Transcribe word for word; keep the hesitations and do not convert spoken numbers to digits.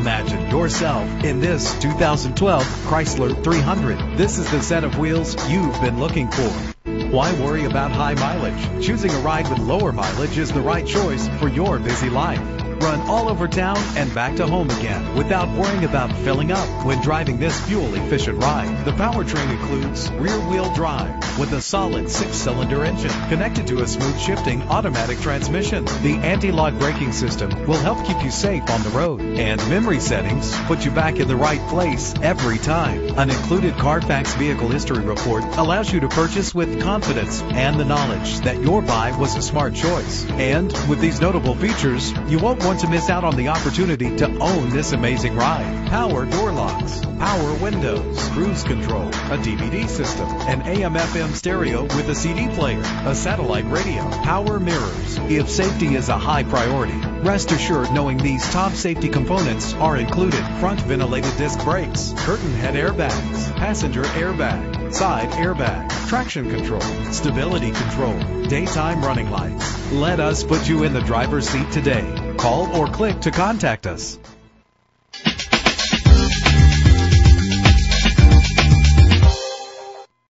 Imagine yourself in this two thousand twelve Chrysler three hundred. This is the set of wheels you've been looking for. Why worry about high mileage? Choosing a ride with lower mileage is the right choice for your busy life. Run all over town and back to home again without worrying about filling up when driving this fuel-efficient ride. The powertrain includes rear-wheel drive with a solid six-cylinder engine connected to a smooth-shifting automatic transmission. The anti-lock braking system will help keep you safe on the road, and memory settings put you back in the right place every time. An included Carfax Vehicle History Report allows you to purchase with confidence and the knowledge that your buy was a smart choice. And with these notable features, you won't want Want to miss out on the opportunity to own this amazing ride. Power door locks, power windows, cruise control, a D V D system, an A M F M stereo with a C D player, a satellite radio, power mirrors. If safety is a high priority, rest assured knowing these top safety components are included: front ventilated disc brakes, curtain head airbags, passenger airbag, side airbag, traction control, stability control, daytime running lights. Let us put you in the driver's seat today. Call or click to contact us.